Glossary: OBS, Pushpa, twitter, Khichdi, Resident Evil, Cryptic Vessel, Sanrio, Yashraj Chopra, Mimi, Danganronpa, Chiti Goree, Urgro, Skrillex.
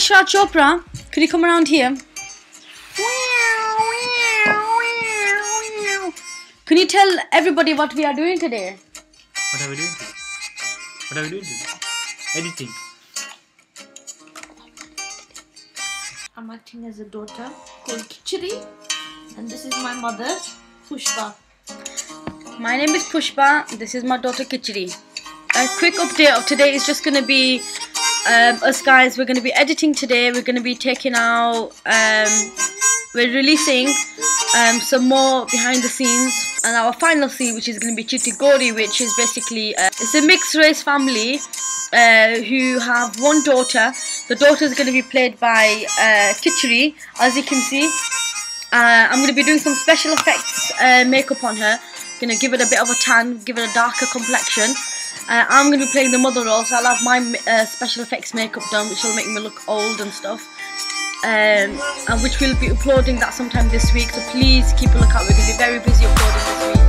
Yashraj Chopra. Could you come around here? Can you tell everybody what we are doing today? What are we doing today? What are we doing today? Editing. I'm acting as a daughter called Khichdi, and this is my mother, Pushpa. My name is Pushpa. This is my daughter Khichdi. A quick update of today is just going to be us guys. We're going to be editing today. We're going to be taking out, we're releasing some more behind the scenes, and our final scene, which is going to be Chiti Goree, which is basically it's a mixed race family who have one daughter. The daughter is going to be played by Khichdi, as you can see. I'm going to be doing some special effects makeup on her. Going to give it a bit of a tan, give it a darker complexion. I'm going to be playing the mother role, so I'll have my special effects makeup done, which will make me look old and stuff. And which we'll be uploading that sometime this week, so please keep a lookout. We're going to be very busy uploading this week.